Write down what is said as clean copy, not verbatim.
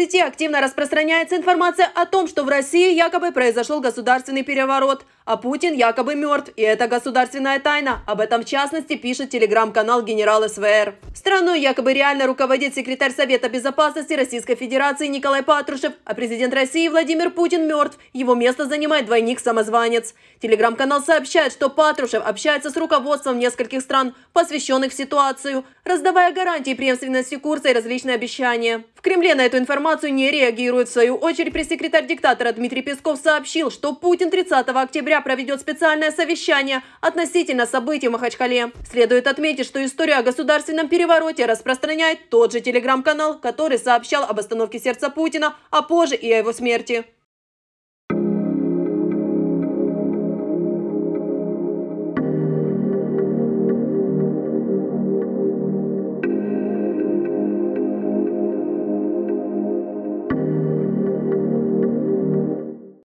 сети активно распространяется информация о том, что в России якобы произошел государственный переворот, а Путин якобы мертв, и это государственная тайна. Об этом в частности пишет телеграм-канал «Генерал СВР». Страной якобы реально руководит секретарь Совета Безопасности Российской Федерации Николай Патрушев, а президент России Владимир Путин мертв, его место занимает двойник-самозванец. Телеграм-канал сообщает, что Патрушев общается с руководством нескольких стран, посвященных в ситуацию, раздавая гарантии преемственности курса и различные обещания. В Кремле на эту информацию не реагирует. В свою очередь пресс-секретарь диктатора Дмитрий Песков сообщил, что Путин 30 октября проведет специальное совещание относительно событий в Махачкале. Следует отметить, что историю о государственном перевороте распространяет тот же телеграм-канал, который сообщал об остановке сердца Путина, а позже и о его смерти.